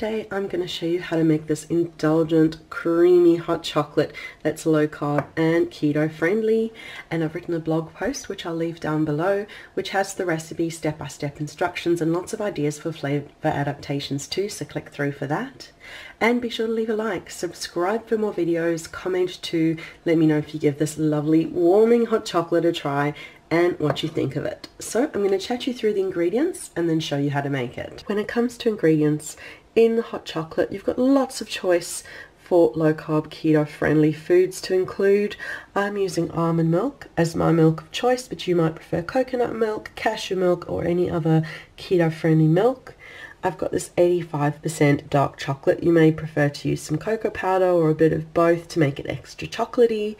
Today I'm going to show you how to make this indulgent, creamy hot chocolate that's low carb and keto friendly, and I've written a blog post which I'll leave down below which has the recipe, step-by-step instructions and lots of ideas for flavor adaptations too, so click through for that. And be sure to leave a like, subscribe for more videos, comment too, let me know if you give this lovely warming hot chocolate a try and what you think of it. So I'm going to chat you through the ingredients and then show you how to make it. When it comes to ingredients in hot chocolate, you've got lots of choice for low carb, keto friendly foods to include. I'm using almond milk as my milk of choice, but you might prefer coconut milk, cashew milk or any other keto friendly milk. I've got this 85% dark chocolate. You may prefer to use some cocoa powder or a bit of both to make it extra chocolatey.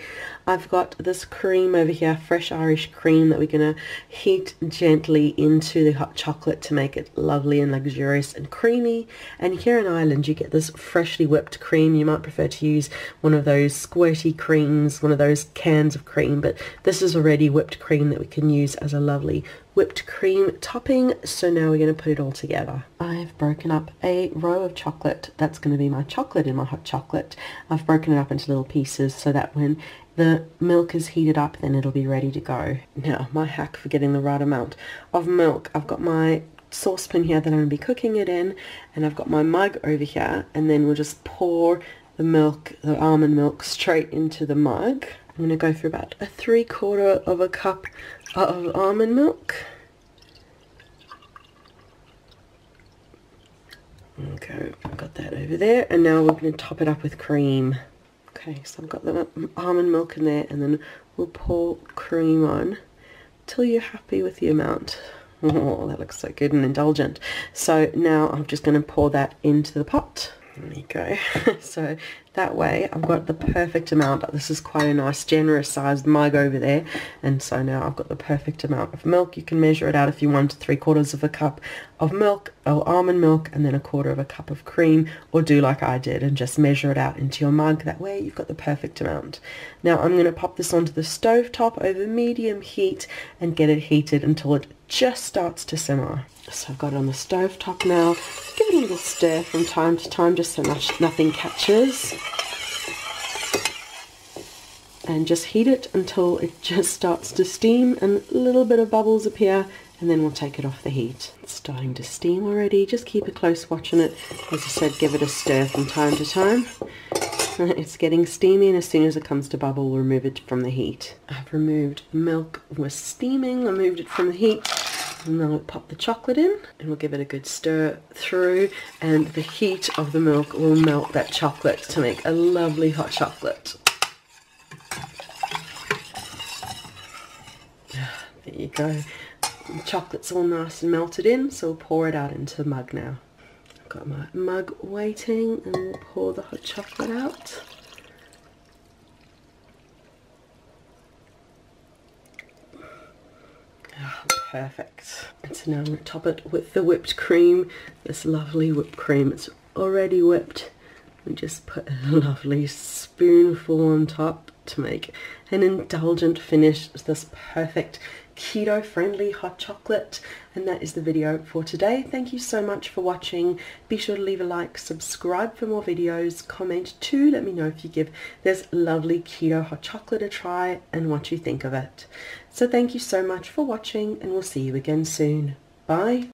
I've got this cream over here, fresh Irish cream, that we're going to heat gently into the hot chocolate to make it lovely and luxurious and creamy. And here in Ireland you get this freshly whipped cream. You might prefer to use one of those squirty creams, one of those cans of cream, but this is already whipped cream that we can use as a lovely whipped cream topping. So now we're going to put it all together. I've broken up a row of chocolate. That's going to be my chocolate in my hot chocolate. I've broken it up into little pieces so that when the milk is heated up then it'll be ready to go. Now my hack for getting the right amount of milk, I've got my saucepan here that I'm going to be cooking it in, and I've got my mug over here, and then we'll just pour the milk, the almond milk, straight into the mug. I'm going to go for about a 3/4 cup of almond milk. Okay, I've got that over there, and now we're going to top it up with cream. Okay, so I've got the almond milk in there, and then we'll pour cream on till you're happy with the amount. Oh, that looks so good and indulgent. So now I'm just going to pour that into the pot. There you go. So that way I've got the perfect amount. This is quite a nice generous sized mug over there, and so now I've got the perfect amount of milk. You can measure it out if you want, 3/4 cup of milk or almond milk and then 1/4 cup of cream, or do like I did and just measure it out into your mug. That way you've got the perfect amount. Now I'm going to pop this onto the stove top over medium heat and get it heated until it just starts to simmer. So I've got it on the stove top now. Give it a little stir from time to time just so nothing catches, and just heat it until it just starts to steam and a little bit of bubbles appear, and then we'll take it off the heat. It's starting to steam already. Just keep a close watch on it. As I said, give it a stir from time to time. It's getting steamy, and as soon as it comes to bubble we'll remove it from the heat. I've removed the milk, was steaming, I moved it from the heat. Now we'll pop the chocolate in and we'll give it a good stir through, and the heat of the milk will melt that chocolate to make a lovely hot chocolate. There you go. The chocolate's all nice and melted in, so we'll pour it out into the mug now. I've got my mug waiting, and we'll pour the hot chocolate out. Perfect. And so now I'm going to top it with the whipped cream, this lovely whipped cream. It's already whipped. We just put a lovely spoonful on top to make an indulgent finish to this perfect keto friendly hot chocolate. And that is the video for today. Thank you so much for watching. Be sure to leave a like, subscribe for more videos, comment too, let me know if you give this lovely keto hot chocolate a try and what you think of it. So thank you so much for watching, and we'll see you again soon. Bye.